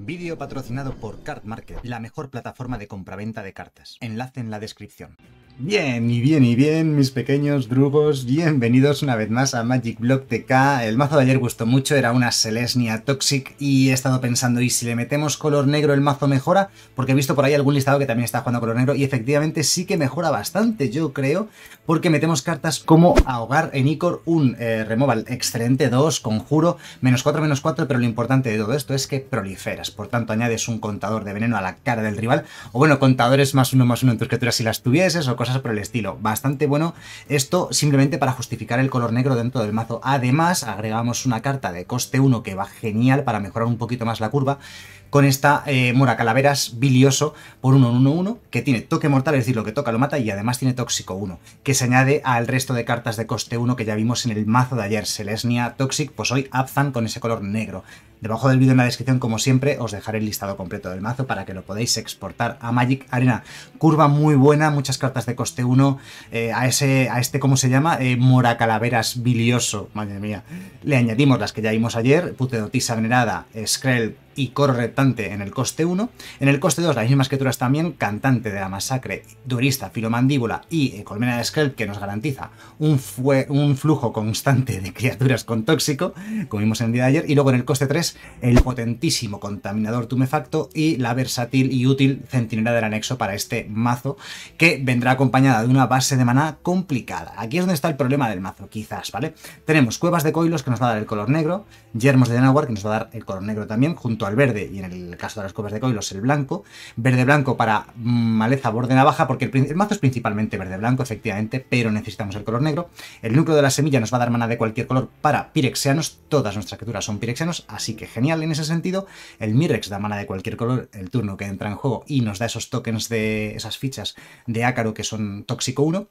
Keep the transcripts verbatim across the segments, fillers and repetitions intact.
Vídeo patrocinado por Cardmarket, la mejor plataforma de compraventa de cartas. Enlace en la descripción. Bien, y bien, y bien, mis pequeños drugos, bienvenidos una vez más a MagicBlogTK. El mazo de ayer gustó mucho, era una Selesnia Toxic, y he estado pensando, ¿y si le metemos color negro el mazo mejora? Porque he visto por ahí algún listado que también está jugando color negro, y efectivamente sí que mejora bastante, yo creo, porque metemos cartas como ahogar en icor, un eh, removal excelente, dos, conjuro, menos cuatro, menos cuatro, pero lo importante de todo esto es que proliferas, por tanto añades un contador de veneno a la cara del rival, o bueno, contadores más uno, más uno en tus criaturas si las tuvieses, o cosas por el estilo. Bastante bueno esto, simplemente para justificar el color negro dentro del mazo. Además, agregamos una carta de coste uno que va genial para mejorar un poquito más la curva, con esta eh, Moracalaveras bilioso por uno uno uno, que tiene toque mortal, es decir, lo que toca lo mata, y además tiene tóxico uno, que se añade al resto de cartas de coste uno que ya vimos en el mazo de ayer, Selesnia Toxic, pues hoy Abzan con ese color negro. Debajo del vídeo en la descripción, como siempre, os dejaré el listado completo del mazo para que lo podáis exportar a Magic Arena. Curva muy buena, muchas cartas de coste uno, eh, a ese, a este, ¿cómo se llama? Eh, Moracalaveras bilioso, madre mía. Le añadimos las que ya vimos ayer, Putedotisa venerada, Skrelv, icor reptante en el coste uno, en el coste dos las mismas criaturas también, Cantante de la Masacre, Duelista, Filomandíbula y Colmena de Skrelv, que nos garantiza un, un flujo constante de criaturas con tóxico, como vimos en el día de ayer, y luego en el coste tres el potentísimo Contaminador Tumefacto y la versátil y útil Centinela del Anexo para este mazo, que vendrá acompañada de una base de maná complicada. Aquí es donde está el problema del mazo, quizás, ¿vale? Tenemos Cuevas de Koilos, que nos va a dar el color negro, Yermos de Llanowar, que nos va a dar el color negro también, junto a el verde, y en el caso de las Cuevas de Koilos el blanco, verde blanco para maleza Bordenavaja, porque el, el mazo es principalmente verde blanco, efectivamente, pero necesitamos el color negro. El núcleo de la semilla nos va a dar maná de cualquier color para Pyrexianos, todas nuestras criaturas son Pyrexianos, así que genial en ese sentido. El Mirrex da maná de cualquier color el turno que entra en juego y nos da esos tokens de esas fichas de ácaro que son tóxico uno.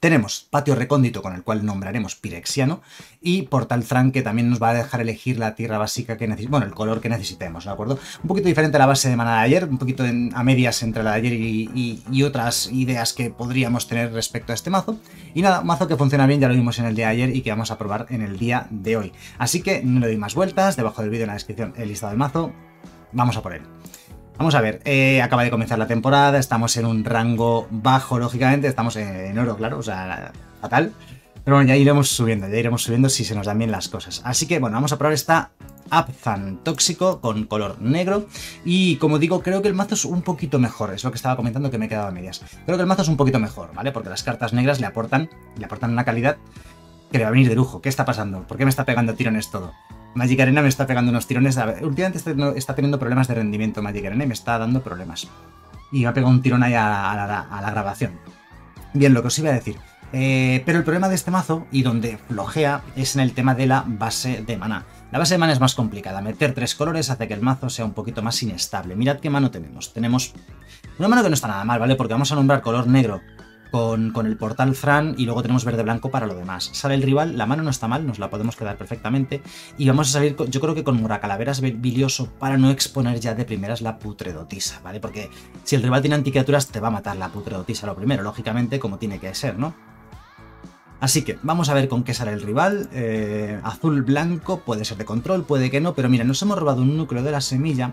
Tenemos Patio Recóndito, con el cual nombraremos Pyrexiano, y Portal Thran, que también nos va a dejar elegir la tierra básica que necesitemos, bueno, el color que necesitemos, ¿de acuerdo? Un poquito diferente a la base de maná de ayer, un poquito en, a medias entre la de ayer y, y, y otras ideas que podríamos tener respecto a este mazo. Y nada, un mazo que funciona bien, ya lo vimos en el día de ayer y que vamos a probar en el día de hoy. Así que no le doy más vueltas, debajo del vídeo en la descripción el listado del mazo, vamos a por él. Vamos a ver, eh, acaba de comenzar la temporada, estamos en un rango bajo, lógicamente, estamos en oro, claro, o sea, fatal. Pero bueno, ya iremos subiendo, ya iremos subiendo si se nos dan bien las cosas. Así que bueno, vamos a probar esta Abzan tóxico con color negro, y como digo, creo que el mazo es un poquito mejor, es lo que estaba comentando que me he quedado a medias. Creo que el mazo es un poquito mejor, ¿vale? Porque las cartas negras le aportan, le aportan una calidad que le va a venir de lujo. ¿Qué está pasando? ¿Por qué me está pegando tirones todo? Magic Arena me está pegando unos tirones. Ver, últimamente está, no, está teniendo problemas de rendimiento Magic Arena y me está dando problemas. Y me ha pegado un tirón ahí a la, a la, a la grabación. Bien, lo que os iba a decir. Eh, pero el problema de este mazo, y donde flojea, es en el tema de la base de maná. La base de maná es más complicada. Meter tres colores hace que el mazo sea un poquito más inestable. Mirad qué mano tenemos. Tenemos una mano que no está nada mal, ¿vale? Porque vamos a nombrar color negro Con, con el portal Thran, y luego tenemos verde-blanco para lo demás. Sale el rival, la mano no está mal, nos la podemos quedar perfectamente, y vamos a salir, con, yo creo que con Moracalaveras bilioso, para no exponer ya de primeras la Putredotisa, ¿vale? Porque si el rival tiene anticriaturas te va a matar la Putredotisa lo primero, lógicamente, como tiene que ser, ¿no? Así que vamos a ver con qué sale el rival. Eh, Azul-blanco, puede ser de control, puede que no, pero mira, nos hemos robado un núcleo de la semilla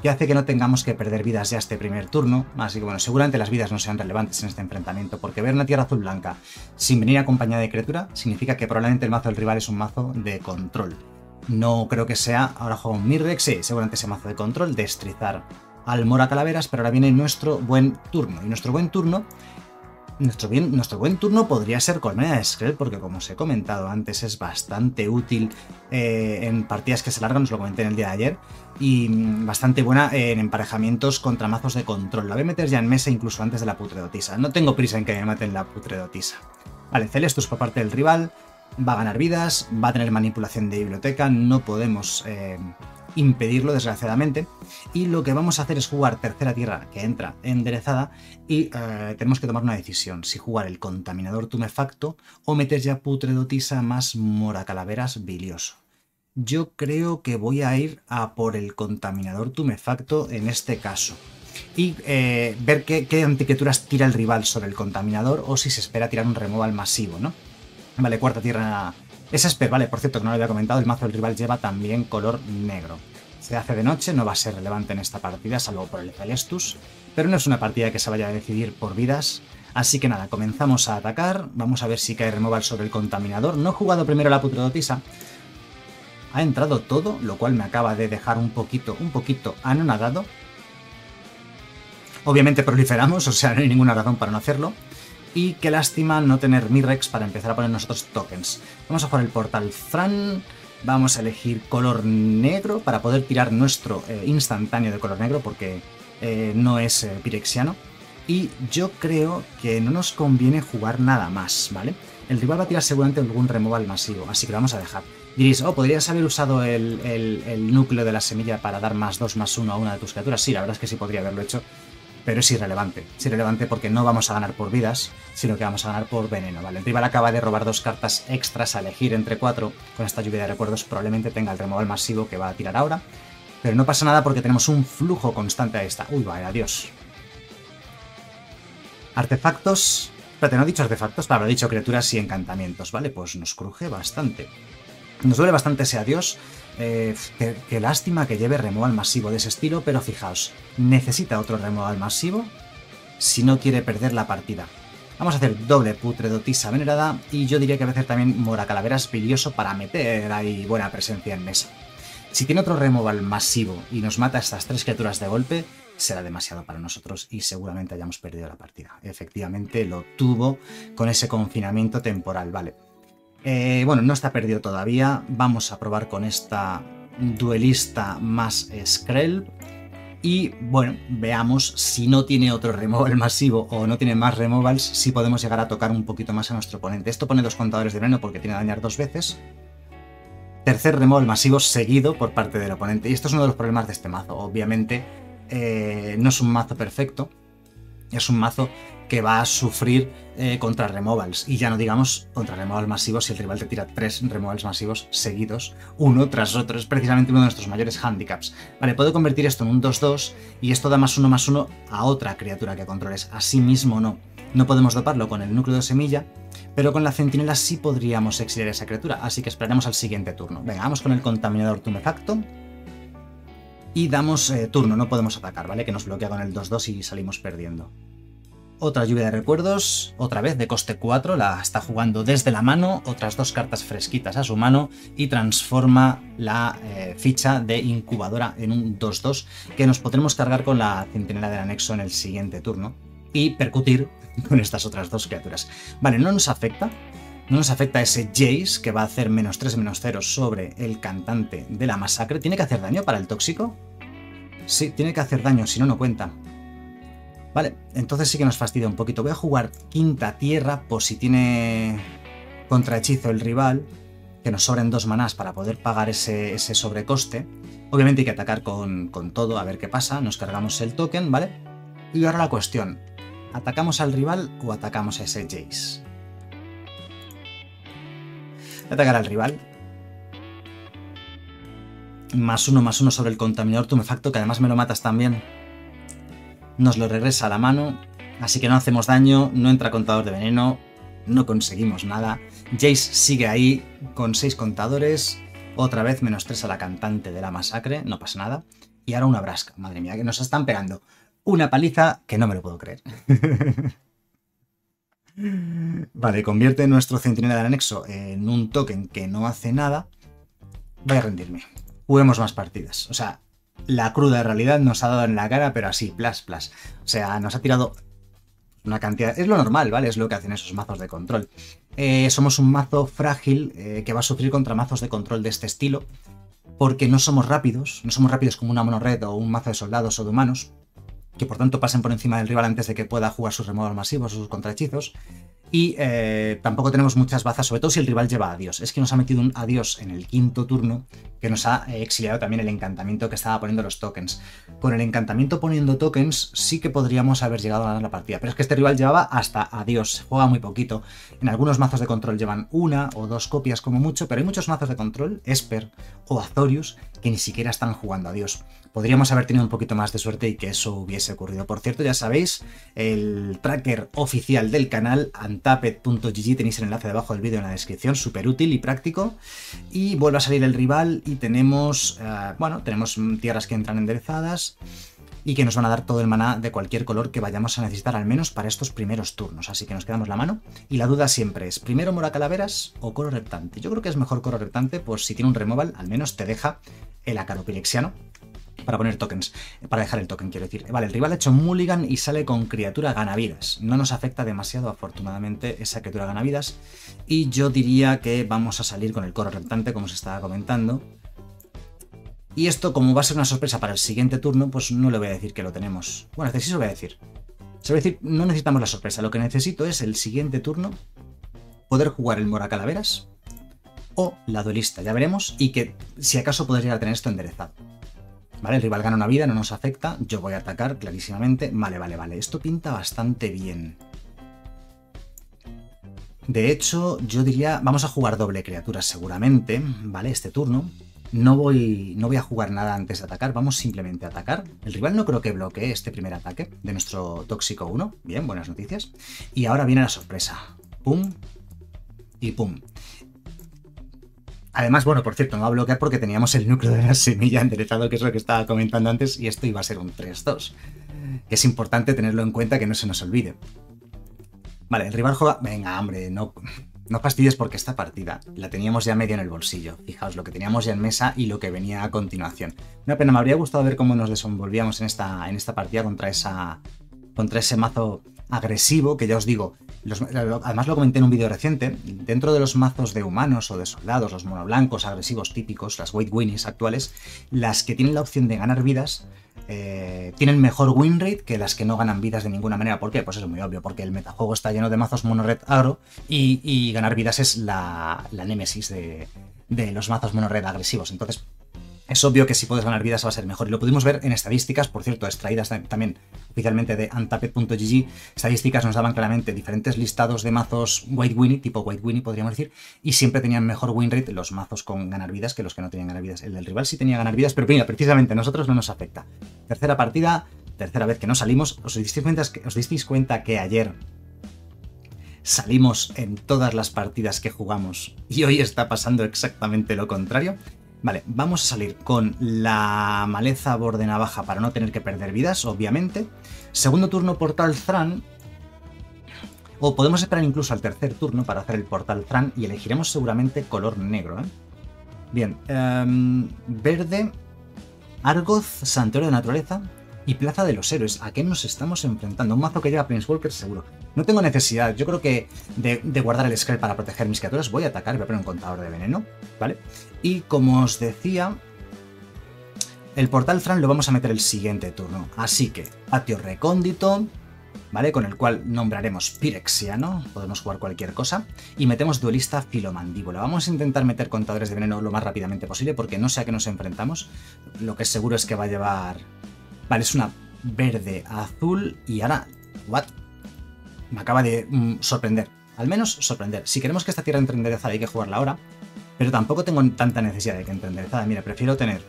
que hace que no tengamos que perder vidas ya este primer turno, así que bueno, seguramente las vidas no sean relevantes en este enfrentamiento, porque ver una tierra azul blanca sin venir acompañada de criatura significa que probablemente el mazo del rival es un mazo de control. No creo que sea, ahora juego un Mirrex, sí, seguramente ese mazo de control, destrizar al Moracalaveras, pero ahora viene nuestro buen turno, y nuestro buen turno, nuestro, bien, nuestro buen turno podría ser Colmena de Skrelv, porque como os he comentado antes es bastante útil eh, en partidas que se largan, os lo comenté en el día de ayer, y bastante buena en emparejamientos contra mazos de control. La voy a meter ya en mesa incluso antes de la Putredotisa. No tengo prisa en que me maten la Putredotisa. Vale, Celestus por parte del rival. Va a ganar vidas, va a tener manipulación de biblioteca. No podemos eh, impedirlo, desgraciadamente. Y lo que vamos a hacer es jugar tercera tierra, que entra enderezada. Y eh, tenemos que tomar una decisión. Si jugar el Contaminador Tumefacto o meter ya Putredotisa más Moracalaveras bilioso. Yo creo que voy a ir a por el Contaminador Tumefacto en este caso. Y eh, ver qué, qué anticriaturas tira el rival sobre el Contaminador, o si se espera tirar un removal masivo, ¿no? Vale, cuarta tierra es Esper, vale, por cierto que no lo había comentado, el mazo del rival lleva también color negro. Se hace de noche, no va a ser relevante en esta partida, salvo por el Celestus, pero no es una partida que se vaya a decidir por vidas. Así que nada, comenzamos a atacar, vamos a ver si cae removal sobre el contaminador. No he jugado primero la putredotisa, ha entrado todo, lo cual me acaba de dejar un poquito, un poquito anonadado. Obviamente proliferamos, o sea, no hay ninguna razón para no hacerlo. Y qué lástima no tener Mirrex para empezar a poner nosotros tokens. Vamos a jugar el portal Thran, vamos a elegir color negro para poder tirar nuestro eh, instantáneo de color negro porque eh, no es eh, Pyrexiano. Y yo creo que no nos conviene jugar nada más, ¿vale? El rival va a tirar seguramente algún removal masivo, así que lo vamos a dejar. Diréis, oh, ¿podrías haber usado el, el, el núcleo de la semilla para dar más dos más uno a una de tus criaturas? Sí, la verdad es que sí podría haberlo hecho, pero es irrelevante. Es irrelevante porque no vamos a ganar por vidas, sino que vamos a ganar por veneno, ¿vale? El rival acaba de robar dos cartas extras a elegir entre cuatro. Con esta lluvia de recuerdos probablemente tenga el removal masivo que va a tirar ahora, pero no pasa nada porque tenemos un flujo constante a esta. Uy, vale, adiós. Artefactos, espérate, no he dicho artefactos, pero habré dicho criaturas y encantamientos, ¿vale? Pues nos cruje bastante. Nos duele bastante ese adiós, eh, qué, qué lástima que lleve removal masivo de ese estilo, pero fijaos, necesita otro removal masivo si no quiere perder la partida. Vamos a hacer doble putredotisa venerada y yo diría que a veces también Moracalaveras bilioso para meter ahí buena presencia en mesa. Si tiene otro removal masivo y nos mata a estas tres criaturas de golpe, será demasiado para nosotros y seguramente hayamos perdido la partida. Efectivamente lo tuvo con ese confinamiento temporal, vale. Eh, bueno, no está perdido todavía. Vamos a probar con esta duelista más Skrelv. Y bueno, veamos si no tiene otro removal masivo o no tiene más removals, si podemos llegar a tocar un poquito más a nuestro oponente. Esto pone dos contadores de veneno porque tiene que dañar dos veces. Tercer removal masivo seguido por parte del oponente. Y esto es uno de los problemas de este mazo, obviamente. Eh, no es un mazo perfecto, es un mazo que va a sufrir eh, contra removals, y ya no digamos contra removals masivos si el rival te tira tres removals masivos seguidos, uno tras otro. Es precisamente uno de nuestros mayores handicaps. Vale, puedo convertir esto en un dos dos y esto da más uno más uno a otra criatura que controles. Así mismo no, no podemos doparlo con el núcleo de semilla, pero con la centinela sí podríamos exiliar esa criatura, así que esperaremos al siguiente turno. Venga, vamos con el contaminador tumefacto. Y damos eh, turno, no podemos atacar, ¿vale? Que nos bloquea con el dos dos y salimos perdiendo. Otra lluvia de recuerdos, otra vez de coste cuatro, la está jugando desde la mano, otras dos cartas fresquitas a su mano y transforma la eh, ficha de incubadora en un dos dos que nos podremos cargar con la centinela del anexo en el siguiente turno y percutir con estas otras dos criaturas. Vale, no nos afecta, no nos afecta ese Jace que va a hacer menos tres, menos cero sobre el cantante de la masacre. ¿Tiene que hacer daño para el tóxico? Sí, tiene que hacer daño, si no, no cuenta. Vale, entonces sí que nos fastidia un poquito. Voy a jugar quinta tierra por si tiene contrahechizo el rival, que nos sobren dos manás para poder pagar ese, ese sobrecoste. Obviamente hay que atacar con, con todo, a ver qué pasa. Nos cargamos el token, ¿vale? Y ahora la cuestión, ¿atacamos al rival o atacamos a ese Jace? Atacar al rival. Más uno, más uno sobre el contaminador tumefacto, que además me lo matas también. Nos lo regresa a la mano, así que no hacemos daño, no entra contador de veneno, no conseguimos nada. Jace sigue ahí con seis contadores, otra vez menos tres a la cantante de la masacre, no pasa nada. Y ahora una brasca, madre mía, que nos están pegando una paliza que no me lo puedo creer. Vale, convierte nuestro centinela del anexo en un token que no hace nada. Voy a rendirme. Juguemos más partidas. O sea, la cruda realidad nos ha dado en la cara, pero así, plas, plas. O sea, nos ha tirado una cantidad... Es lo normal, ¿vale? Es lo que hacen esos mazos de control. Eh, somos un mazo frágil eh, que va a sufrir contra mazos de control de este estilo, porque no somos rápidos. No somos rápidos como una monored o un mazo de soldados o de humanos, que por tanto pasen por encima del rival antes de que pueda jugar sus removal masivos o sus contrahechizos. Y eh, tampoco tenemos muchas bazas, sobre todo si el rival lleva adiós. Es que nos ha metido un adiós en el quinto turno, que nos ha exiliado también el encantamiento que estaba poniendo los tokens. Con el encantamiento poniendo tokens sí que podríamos haber llegado a ganar la partida, pero es que este rival llevaba hasta adiós, juega muy poquito. En algunos mazos de control llevan una o dos copias como mucho, pero hay muchos mazos de control, Esper o Azorius, que ni siquiera están jugando adiós. Podríamos haber tenido un poquito más de suerte y que eso hubiese ocurrido. Por cierto, ya sabéis, el tracker oficial del canal, Untapped punto g g, tenéis el enlace debajo del vídeo en la descripción, súper útil y práctico. Y vuelve a salir el rival y tenemos, uh, bueno, tenemos tierras que entran enderezadas y que nos van a dar todo el maná de cualquier color que vayamos a necesitar, al menos para estos primeros turnos. Así que nos quedamos la mano. Y la duda siempre es, ¿primero Moracalaveras o Coro Reptante? Yo creo que es mejor Coro Reptante, pues si tiene un removal, al menos te deja el ácaro Pyrexiano para poner tokens, para dejar el token, quiero decir. Vale, el rival ha hecho mulligan y sale con criatura ganavidas. No nos afecta demasiado, afortunadamente, esa criatura ganavidas. Y yo diría que vamos a salir con el Coro Reptante, como se estaba comentando. Y esto, como va a ser una sorpresa para el siguiente turno, pues no le voy a decir que lo tenemos. Bueno, sí se lo voy a decir. Se lo voy a decir, no necesitamos la sorpresa. Lo que necesito es el siguiente turno poder jugar el Moracalaveras o la duelista. Ya veremos. Y que, si acaso, podría tener esto enderezado. Vale, el rival gana una vida, no nos afecta. Yo voy a atacar clarísimamente. Vale, vale, vale. Esto pinta bastante bien. De hecho, yo diría... Vamos a jugar doble criatura seguramente, ¿vale? Este turno. No voy, no voy a jugar nada antes de atacar, vamos simplemente a atacar. El rival no creo que bloquee este primer ataque de nuestro Tóxico uno. Bien, buenas noticias. Y ahora viene la sorpresa. Pum y pum. Además, bueno, por cierto, no va a bloquear porque teníamos el núcleo de la semilla enderezado, que es lo que estaba comentando antes, y esto iba a ser un tres dos. Es importante tenerlo en cuenta, que no se nos olvide. Vale, el rival juega... Venga, hombre, no... No fastidies, porque esta partida la teníamos ya medio en el bolsillo. Fijaos lo que teníamos ya en mesa y lo que venía a continuación. Una pena, me habría gustado ver cómo nos desenvolvíamos en esta, en esta partida contra, esa, contra ese mazo agresivo, que ya os digo, los, además lo comenté en un vídeo reciente, dentro de los mazos de humanos o de soldados, los monoblancos agresivos típicos, las White Winnies actuales, las que tienen la opción de ganar vidas... Eh, tienen mejor win rate que las que no ganan vidas de ninguna manera. ¿Por qué? Pues es muy obvio, porque el metajuego está lleno de mazos mono-red agro y, y ganar vidas es la, la némesis de, de los mazos mono-red agresivos. Entonces, es obvio que si puedes ganar vidas va a ser mejor. Y lo pudimos ver en estadísticas, por cierto, extraídas también oficialmente de Untapped punto g g. Estadísticas nos daban claramente diferentes listados de mazos White Winnie, tipo White Winnie podríamos decir, y siempre tenían mejor win rate los mazos con ganar vidas que los que no tenían ganar vidas. El del rival sí tenía ganar vidas, pero mira, precisamente a nosotros no nos afecta. Tercera partida, tercera vez que no salimos. ¿Os disteis cuenta, os disteis cuenta que ayer salimos en todas las partidas que jugamos y hoy está pasando exactamente lo contrario? Vale, vamos a salir con la maleza Bordenavaja para no tener que perder vidas, obviamente. Segundo turno, portal Thran. O podemos esperar incluso al tercer turno para hacer el portal Thran y elegiremos seguramente color negro, ¿eh? Bien, um, verde, Argoz, Santuario de Naturaleza y Plaza de los Héroes. ¿A qué nos estamos enfrentando? Un mazo que lleva Planeswalker seguro. No tengo necesidad, yo creo que de, de guardar el Skrelv para proteger mis criaturas. Voy a atacar, voy a poner un contador de veneno, ¿vale? Y como os decía, el portal Thran lo vamos a meter el siguiente turno. Así que, patio recóndito, ¿vale? Con el cual nombraremos Pyrexiano, podemos jugar cualquier cosa. Y metemos duelista Filomandíbula. Vamos a intentar meter contadores de veneno lo más rápidamente posible, porque no sé a qué nos enfrentamos. Lo que seguro es que va a llevar... Vale, es una verde, azul y ahora... ¿What? Me acaba de mm, sorprender. Al menos sorprender. Si queremos que esta tierra entre enderezada hay que jugarla ahora. Pero tampoco tengo tanta necesidad de que entre enderezada. Mira, prefiero tener...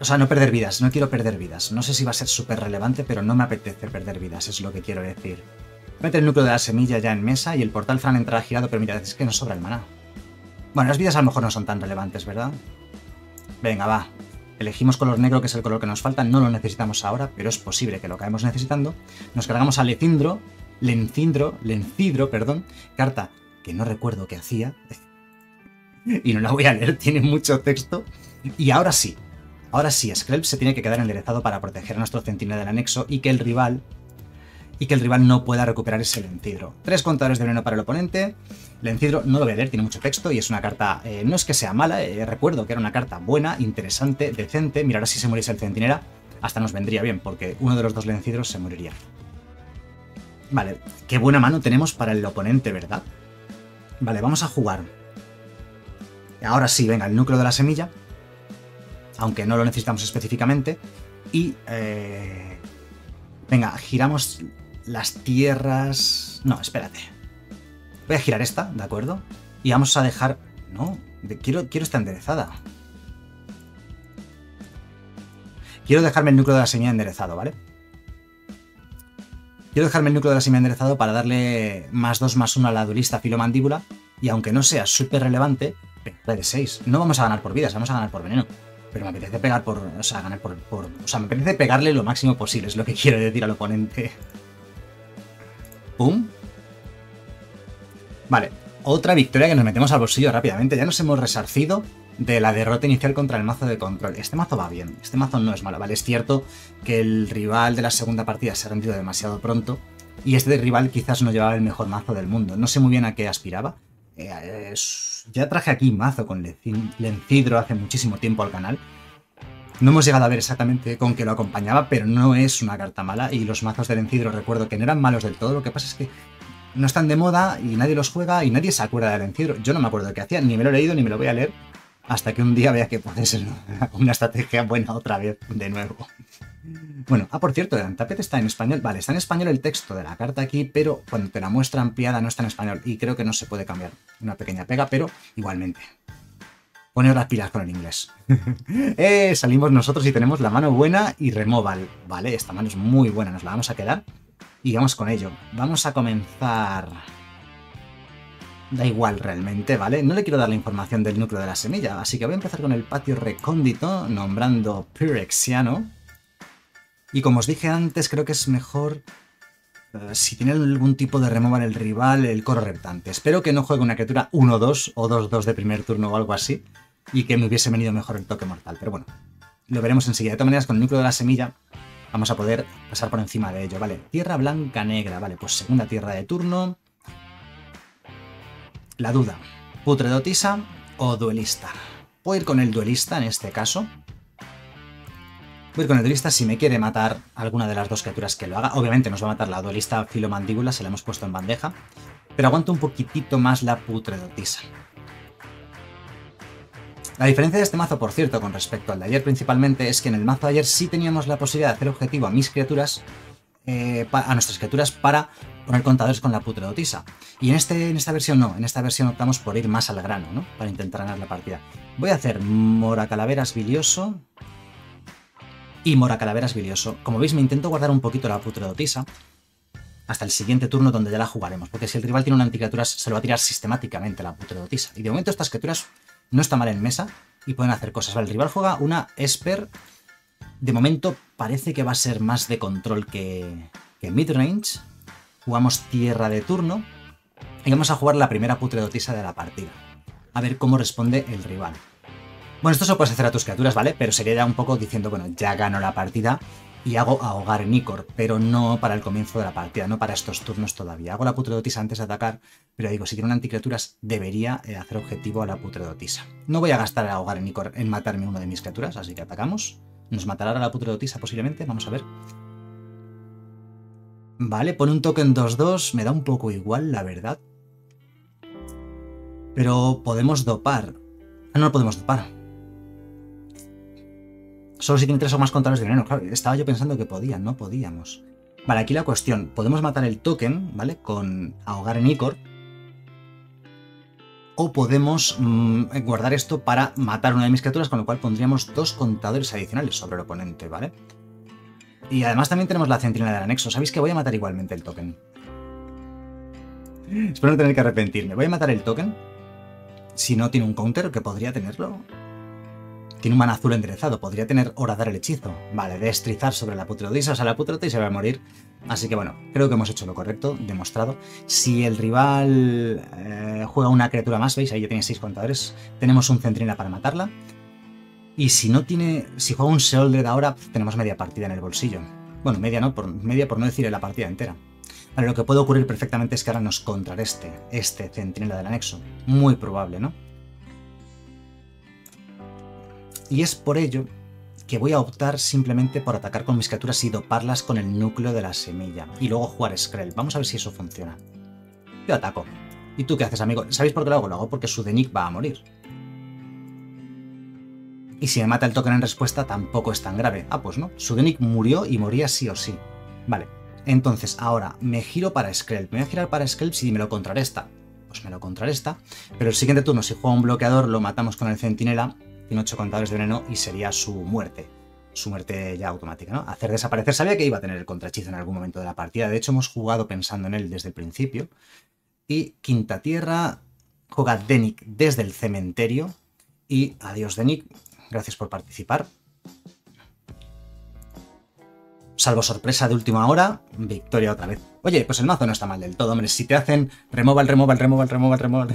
O sea, no perder vidas. No quiero perder vidas. No sé si va a ser súper relevante, pero no me apetece perder vidas. Es lo que quiero decir. Mete el núcleo de la semilla ya en mesa y el portal Thran entrará girado. Pero mira, es que nos sobra el maná. Bueno, las vidas a lo mejor no son tan relevantes, ¿verdad? Venga, va. Elegimos color negro, que es el color que nos falta. No lo necesitamos ahora, pero es posible que lo acabemos necesitando. Nos cargamos a Lecindro, Lencindro, Lencidro, perdón, carta que no recuerdo qué hacía. Y no la voy a leer, tiene mucho texto. Y ahora sí, ahora sí, Skrelv se tiene que quedar enderezado para proteger a nuestro centinela del anexo y que el rival... y que el rival no pueda recuperar ese Lencidro. Tres contadores de veneno para el oponente. Lencidro no lo voy a leer, tiene mucho texto y es una carta... Eh, no es que sea mala, eh, recuerdo que era una carta buena, interesante, decente. Mira, ahora si se muriese el centinela, hasta nos vendría bien, porque uno de los dos Lencidros se moriría. Vale, qué buena mano tenemos para el oponente, ¿verdad? Vale, vamos a jugar. Ahora sí, venga, el núcleo de la semilla. Aunque no lo necesitamos específicamente. Y... Eh, venga, giramos... Las tierras... No, espérate. Voy a girar esta, ¿de acuerdo? Y vamos a dejar... No, de... quiero, quiero esta enderezada. Quiero dejarme el núcleo de la semilla enderezado, ¿vale? Quiero dejarme el núcleo de la sima enderezado para darle más dos más uno a la duelista filomandíbula. Y aunque no sea súper relevante, pegarle de seis. No vamos a ganar por vidas, vamos a ganar por veneno. Pero me apetece pegar por. O sea, ganar por, por. O sea, me apetece pegarle lo máximo posible, es lo que quiero decir al oponente. Pum. Vale. Otra victoria que nos metemos al bolsillo rápidamente. Ya nos hemos resarcido de la derrota inicial contra el mazo de control. Este mazo va bien, este mazo no es malo. Vale, es cierto que el rival de la segunda partida se ha rendido demasiado pronto y este rival quizás no llevaba el mejor mazo del mundo. No sé muy bien a qué aspiraba. Eh, eh, ya traje aquí mazo con Lencidro hace muchísimo tiempo al canal. No hemos llegado a ver exactamente con qué lo acompañaba, pero no es una carta mala. Y los mazos de Lencidro recuerdo que no eran malos del todo, lo que pasa es que no están de moda y nadie los juega y nadie se acuerda del encierro. Yo no me acuerdo de qué hacía, ni me lo he leído ni me lo voy a leer hasta que un día vea que puede ser una estrategia buena otra vez de nuevo. Bueno, ah, por cierto, el Untapped está en español. Vale, está en español el texto de la carta aquí, pero cuando te la muestra ampliada no está en español y creo que no se puede cambiar. Una pequeña pega, pero igualmente. Poneos las pilas con el inglés. eh, salimos nosotros y tenemos la mano buena y removal. Vale, esta mano es muy buena, nos la vamos a quedar. Y vamos con ello. Vamos a comenzar... Da igual realmente, ¿vale? No le quiero dar la información del núcleo de la semilla, así que voy a empezar con el patio recóndito, nombrando Pyrexiano. Y como os dije antes, creo que es mejor... Uh, si tiene algún tipo de removal el rival, el coro reptante. Espero que no juegue una criatura uno dos o dos dos de primer turno o algo así, y que me hubiese venido mejor el toque mortal. Pero bueno, lo veremos enseguida. De todas maneras, con el núcleo de la semilla... Vamos a poder pasar por encima de ello, vale. Tierra blanca negra, vale, pues segunda tierra de turno. La duda, putredotisa o duelista. Voy a ir con el duelista en este caso. Voy a ir con el duelista si me quiere matar alguna de las dos criaturas que lo haga. Obviamente nos va a matar la duelista filomandíbula, se la hemos puesto en bandeja. Pero aguanto un poquitito más la putredotisa. La diferencia de este mazo, por cierto, con respecto al de ayer principalmente, es que en el mazo de ayer sí teníamos la posibilidad de hacer objetivo a mis criaturas, eh, a nuestras criaturas, para poner contadores con la putredotisa. Y en, este, en esta versión no, en esta versión optamos por ir más al grano, ¿no? Para intentar ganar la partida. Voy a hacer Moracalaveras Bilioso y Moracalaveras Bilioso. Como veis, me intento guardar un poquito la putredotisa hasta el siguiente turno donde ya la jugaremos, porque si el rival tiene una anticriatura se lo va a tirar sistemáticamente la putredotisa. Y de momento estas criaturas... No está mal en mesa y pueden hacer cosas. Vale, el rival juega una Esper. De momento parece que va a ser más de control que, que midrange. Jugamos tierra de turno. Y vamos a jugar la primera putredotisa de la partida. A ver cómo responde el rival. Bueno, esto se lo puedes hacer a tus criaturas, ¿vale? Pero sería ya un poco diciendo, bueno, ya gano la partida y hago ahogar en icor. Pero no para el comienzo de la partida, no para estos turnos todavía. Hago la putredotisa antes de atacar. Pero digo, si tiene una anticriaturas, debería hacer objetivo a la putredotisa. No voy a gastar el ahogar en icor en matarme uno de mis criaturas, así que atacamos. Nos matará a la putredotisa posiblemente, vamos a ver. Vale, pone un token dos dos, me da un poco igual, la verdad. Pero podemos dopar. Ah, no lo podemos dopar. Solo si tiene tres o más contadores de veneno, claro, estaba yo pensando que podían, no podíamos. Vale, aquí la cuestión, podemos matar el token, ¿vale? Con ahogar en icor. O podemos mmm, guardar esto para matar una de mis criaturas, con lo cual pondríamos dos contadores adicionales sobre el oponente, ¿vale? Y además también tenemos la centinela del anexo. Sabéis que voy a matar igualmente el token. Espero no tener que arrepentirme. Voy a matar el token. Si no tiene un counter, que podría tenerlo. Tiene un mana azul enderezado. Podría tener horadar el hechizo. Vale, destrizar sobre la putredotisa. O sea, la putredotisa va a morir. Así que bueno, creo que hemos hecho lo correcto, demostrado. Si el rival eh, juega una criatura más, veis, ahí ya tiene seis contadores. Tenemos un centinela para matarla. Y si no tiene... Si juega un Sheoldred ahora, tenemos media partida en el bolsillo. Bueno, media no, por, media por no decir la partida entera. Vale, lo que puede ocurrir perfectamente es que ahora nos contrarreste este centinela del anexo. Muy probable, ¿no? Y es por ello que voy a optar simplemente por atacar con mis criaturas y doparlas con el núcleo de la semilla. Y luego jugar Skrelv. Vamos a ver si eso funciona. Yo ataco. ¿Y tú qué haces, amigo? ¿Sabéis por qué lo hago? Lo hago porque su Denik va a morir. Y si me mata el token en respuesta tampoco es tan grave. Ah, pues no. Su Denik murió y moría sí o sí. Vale. Entonces, ahora me giro para Skrelv. Me voy a girar para Skrelv si me lo contrarresta. Pues me lo contrarresta. Pero el siguiente turno, si juega un bloqueador, lo matamos con el centinela. Ocho contadores de veneno y sería su muerte. su muerte ya automática, ¿no? Hacer desaparecer. Sabía que iba a tener el contrahechizo en algún momento de la partida. De hecho, hemos jugado pensando en él desde el principio. Y Quinta Tierra juega Denik desde el cementerio. Y adiós, Denik. Gracias por participar. Salvo sorpresa de última hora, victoria otra vez. Oye, pues el mazo no está mal del todo, hombre. Si te hacen remova el remova el remova el remova el remova,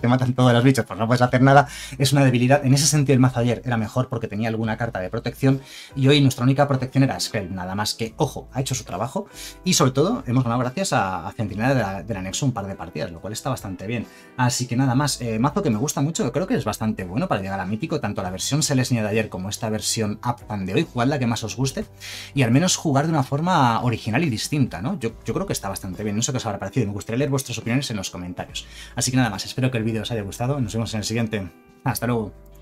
te matan todos los bichos, pues no puedes hacer nada. Es una debilidad. En ese sentido el mazo ayer era mejor porque tenía alguna carta de protección y hoy nuestra única protección era Skrelv, nada más que, ojo, ha hecho su trabajo y sobre todo hemos ganado gracias a, a Centinela del Anexo un par de partidas, lo cual está bastante bien. Así que nada más, eh, mazo que me gusta mucho, creo que es bastante bueno para llegar a mítico, tanto la versión Selesnia de ayer como esta versión Abzan de hoy, jugad la que más os guste y al menos jugar de una forma original y distinta, ¿no? Yo, yo creo que está bastante bien, no sé qué os habrá parecido, me gustaría leer vuestras opiniones en los comentarios. Así que nada más, espero que el vídeo os haya gustado, nos vemos en el siguiente, hasta luego.